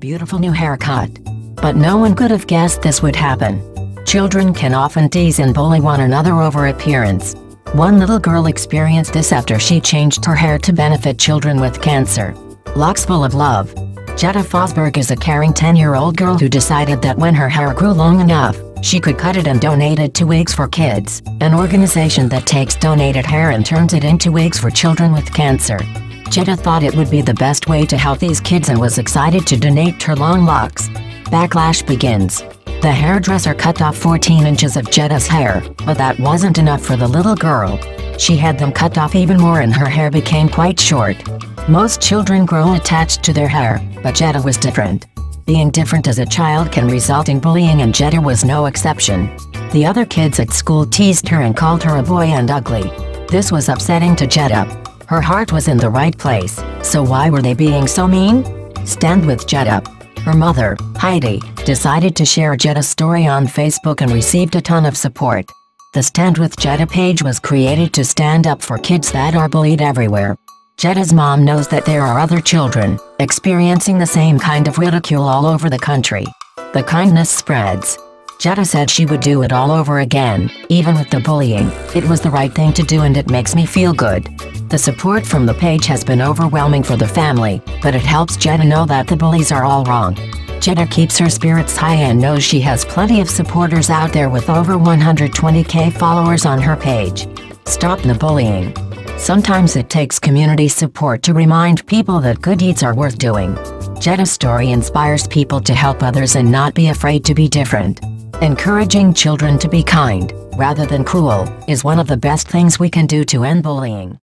beautiful new haircut. But no one could have guessed this would happen. Children can often tease and bully one another over appearance. One little girl experienced this after she changed her hair to benefit children with cancer. Locks Full of Love. Jetta Fosberg is a caring 10-year-old girl who decided that when her hair grew long enough, she could cut it and donate it to Wigs for Kids, an organization that takes donated hair and turns it into wigs for children with cancer. Jetta thought it would be the best way to help these kids and was excited to donate her long locks. Backlash begins. The hairdresser cut off 14 inches of Jetta's hair, but that wasn't enough for the little girl. She had them cut off even more and her hair became quite short. Most children grow attached to their hair, but Jetta was different. Being different as a child can result in bullying, and Jetta was no exception. The other kids at school teased her and called her a boy and ugly. This was upsetting to Jetta. Her heart was in the right place, so why were they being so mean? Stand with Jetta. Her mother, Heidi, decided to share Jetta's story on Facebook and received a ton of support. The Stand with Jetta page was created to stand up for kids that are bullied everywhere. Jetta's mom knows that there are other children experiencing the same kind of ridicule all over the country. The kindness spreads. Jetta said she would do it all over again, even with the bullying. It was the right thing to do and it makes me feel good. The support from the page has been overwhelming for the family, but it helps Jetta know that the bullies are all wrong. Jetta keeps her spirits high and knows she has plenty of supporters out there with over 120,000 followers on her page. Stop the bullying. Sometimes it takes community support to remind people that good deeds are worth doing. Jetta's story inspires people to help others and not be afraid to be different. Encouraging children to be kind, rather than cruel, is one of the best things we can do to end bullying.